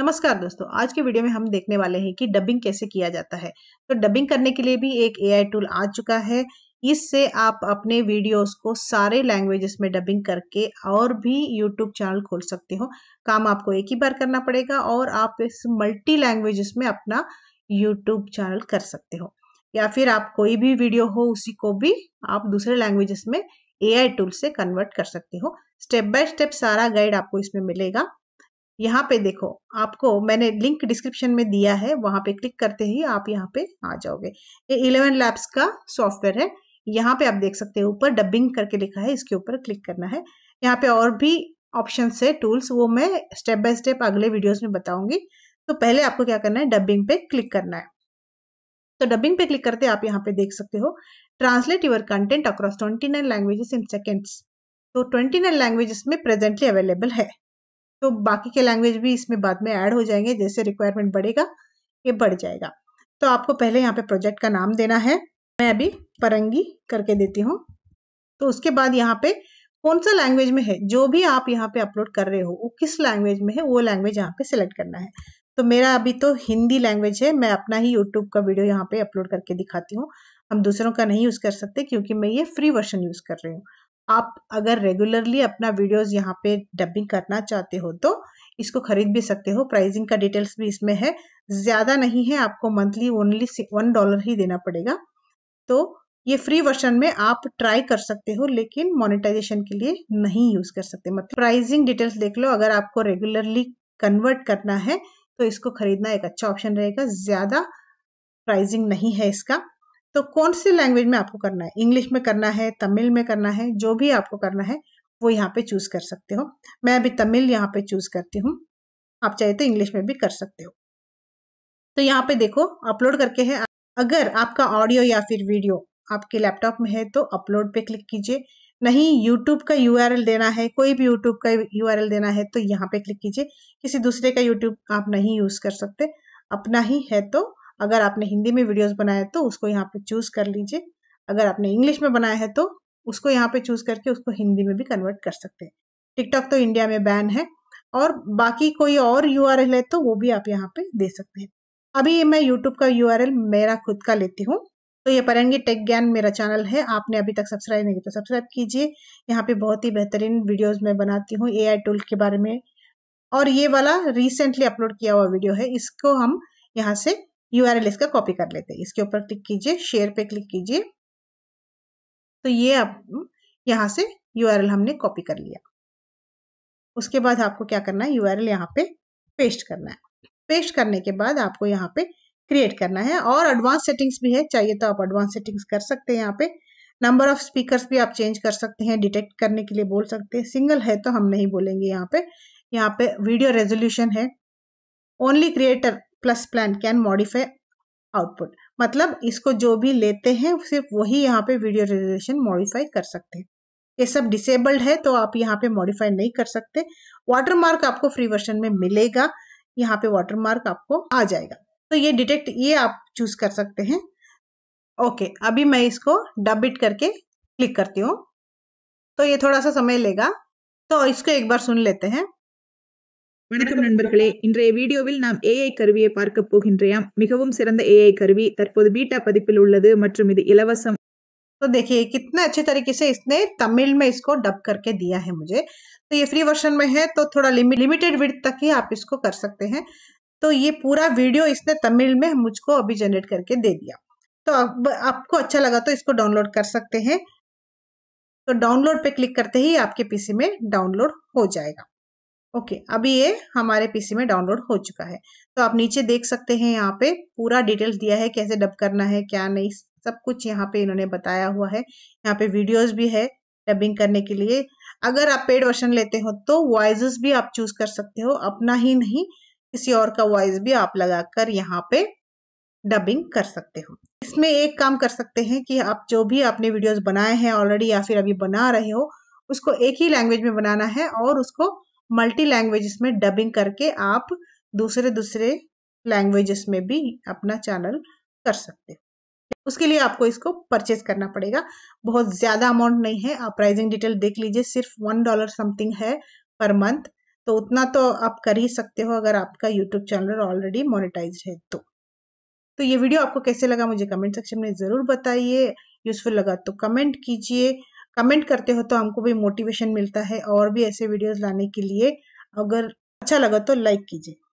नमस्कार दोस्तों, आज के वीडियो में हम देखने वाले हैं कि डबिंग कैसे किया जाता है। तो डबिंग करने के लिए भी एक एआई टूल आ चुका है। इससे आप अपने वीडियोस को सारे लैंग्वेजेस में डबिंग करके और भी यूट्यूब चैनल खोल सकते हो। काम आपको एक ही बार करना पड़ेगा और आप इस मल्टी लैंग्वेजेस में अपना यूट्यूब चैनल कर सकते हो, या फिर आप कोई भी वीडियो हो उसी को भी आप दूसरे लैंग्वेजेस में एआई टूल से कन्वर्ट कर सकते हो। स्टेप बाय स्टेप सारा गाइड आपको इसमें मिलेगा। यहाँ पे देखो, आपको मैंने लिंक डिस्क्रिप्शन में दिया है, वहां पे क्लिक करते ही आप यहाँ पे आ जाओगे। ये 11 लैब्स का सॉफ्टवेयर है। यहाँ पे आप देख सकते हो ऊपर डबिंग करके लिखा है, इसके ऊपर क्लिक करना है। यहाँ पे और भी ऑप्शंस है टूल्स, वो मैं स्टेप बाय स्टेप अगले वीडियोस में बताऊंगी। तो पहले आपको क्या करना है, डबिंग पे क्लिक करना है। तो डबिंग पे क्लिक करते आप यहाँ पे देख सकते हो translate your content across 29 languages in seconds. तो 29 लैंग्वेजेस में प्रेजेंटली अवेलेबल है। तो बाकी के लैंग्वेज भी इसमें बाद में ऐड हो जाएंगे, जैसे रिक्वायरमेंट बढ़ेगा ये बढ़ जाएगा। तो आपको पहले यहाँ पे प्रोजेक्ट का नाम देना है। मैं अभी परंगी करके देती हूँ। तो उसके बाद यहाँ पे कौन सा लैंग्वेज में है, जो भी आप यहाँ पे अपलोड कर रहे हो वो किस लैंग्वेज में है, वो लैंग्वेज यहाँ पे सिलेक्ट करना है। तो मेरा अभी तो हिंदी लैंग्वेज है। मैं अपना ही यूट्यूब का वीडियो यहाँ पे अपलोड करके दिखाती हूँ। हम दूसरों का नहीं यूज कर सकते क्योंकि मैं ये फ्री वर्जन यूज कर रही हूँ। आप अगर रेगुलरली अपना वीडियोस यहाँ पे डबिंग करना चाहते हो तो इसको खरीद भी सकते हो। प्राइसिंग का डिटेल्स भी इसमें है, ज्यादा नहीं है। आपको मंथली ओनली $1 ही देना पड़ेगा। तो ये फ्री वर्जन में आप ट्राई कर सकते हो, लेकिन मोनेटाइजेशन के लिए नहीं यूज कर सकते। मतलब प्राइसिंग डिटेल्स देख लो। अगर आपको रेगुलरली कन्वर्ट करना है तो इसको खरीदना एक अच्छा ऑप्शन रहेगा। ज्यादा प्राइसिंग नहीं है इसका। तो कौन से लैंग्वेज में आपको करना है, इंग्लिश में करना है, तमिल में करना है, जो भी आपको करना है वो यहाँ पे चूज कर सकते हो। मैं अभी तमिल यहाँ पे चूज करती हूँ। आप चाहे तो इंग्लिश में भी कर सकते हो। तो यहाँ पे देखो अपलोड करके है। अगर आपका ऑडियो या फिर वीडियो आपके लैपटॉप में है तो अपलोड पे क्लिक कीजिए। नहीं यूट्यूब का URL देना है, कोई भी यूट्यूब का URL देना है तो यहाँ पे क्लिक कीजिए। किसी दूसरे का यूट्यूब आप नहीं यूज कर सकते, अपना ही है। तो अगर आपने हिंदी में वीडियोस बनाए तो उसको यहाँ पे चूज कर लीजिए। अगर आपने इंग्लिश में बनाया है तो उसको यहाँ पे चूज करके उसको हिंदी में भी कन्वर्ट कर सकते हैं। टिकटॉक तो इंडिया में बैन है, और बाकी कोई और URL है तो वो भी आप यहाँ पे दे सकते हैं। अभी मैं यूट्यूब का URL मेरा खुद का लेती हूँ। तो ये परंगी टेक ज्ञान मेरा चैनल है। आपने अभी तक सब्सक्राइब नहीं किया तो सब्सक्राइब कीजिए। यहाँ पे बहुत ही बेहतरीन वीडियोज मैं बनाती हूँ AI टूल के बारे में, और ये वाला रिसेंटली अपलोड किया हुआ वीडियो है। इसको हम यहाँ से URL इसका कॉपी कर लेते हैं। इसके ऊपर क्लिक कीजिए, शेयर पे क्लिक कीजिए। तो ये आप यहाँ से URL हमने कॉपी कर लिया। उसके बाद आपको क्या करना है, URL यहाँ पे पेस्ट करना है। पेस्ट करने के बाद आपको यहाँ पे क्रिएट करना है, और एडवांस सेटिंग्स भी है। चाहिए तो आप एडवांस सेटिंग्स कर सकते हैं। यहाँ पे नंबर ऑफ स्पीकर्स भी आप चेंज कर सकते हैं, डिटेक्ट करने के लिए बोल सकते हैं। सिंगल है तो हम नहीं बोलेंगे। यहाँ पे वीडियो रेजोल्यूशन है। Only creator plus plan can modify output, मतलब इसको जो भी लेते हैं सिर्फ वही यहाँ पे वीडियो रेजोल्यूशन मॉडिफाई कर सकते हैं। ये सब डिसेबल्ड है तो आप यहाँ पे मॉडिफाई नहीं कर सकते। वाटरमार्क आपको फ्री वर्जन में मिलेगा। यहाँ पे वाटरमार्क आपको आ जाएगा। तो ये डिटेक्ट ये आप चूज कर सकते हैं। ओके, अभी मैं इसको डबिट करके क्लिक करती हूँ। तो ये थोड़ा सा समय लेगा, तो इसको एक बार सुन लेते हैं। வணக்கம் நண்பர்களே, இன்றைய வீடியோவில் நாம் AI கருவியை பார்க்க போகின்றோம்। மிகவும் சிறந்த AI கருவி தற்போது பீட்டா பதிப்பில் உள்ளது மற்றும் இது இலவசம்। तो देखिए कितने अच्छे तरीके से इसने तमिल में इसको डब करके दिया है मुझे। तो ये फ्री वर्जन में है, तो थोड़ा लिमिटेड विड्थ तक ही आप इसको कर सकते हैं। तो ये पूरा वीडियो इसने तमिल में मुझको अभी जनरेट करके दे दिया। तो अब आपको अच्छा लगा तो इसको डाउनलोड कर सकते हैं। तो डाउनलोड पे क्लिक करते ही आपके पीसी में डाउनलोड हो जाएगा। ओके, अभी ये हमारे पीसी में डाउनलोड हो चुका है। तो आप नीचे देख सकते हैं, यहाँ पे पूरा डिटेल्स दिया है, कैसे डब करना है क्या नहीं, सब कुछ यहाँ पे इन्होंने बताया हुआ है। यहाँ पे वीडियोस भी है डबिंग करने के लिए। अगर आप पेड वर्जन लेते हो तो वॉइसेस भी आप चूज कर सकते हो, अपना ही नहीं किसी और का वॉइस भी आप लगाकर यहाँ पे डबिंग कर सकते हो। इसमें एक काम कर सकते हैं कि आप जो भी आपने वीडियोज बनाए हैं ऑलरेडी या फिर अभी बना रहे हो, उसको एक ही लैंग्वेज में बनाना है और उसको मल्टी लैंग्वेजेस में डबिंग करके आप दूसरे लैंग्वेजेस में भी अपना चैनल कर सकते हो। उसके लिए आपको इसको परचेज करना पड़ेगा। बहुत ज्यादा अमाउंट नहीं है। आप प्राइसिंग डिटेल देख लीजिए, सिर्फ $1 समथिंग है पर मंथ। तो उतना तो आप कर ही सकते हो अगर आपका यूट्यूब चैनल ऑलरेडी मोनेटाइज है तो ये वीडियो आपको कैसे लगा मुझे कमेंट सेक्शन में ज़रूर बताइए। यूज़फुल लगा तो कमेंट कीजिए, कमेंट करते हो तो हमको भी मोटिवेशन मिलता है और भी ऐसे वीडियोज़ लाने के लिए। अगर अच्छा लगा तो लाइक कीजिए।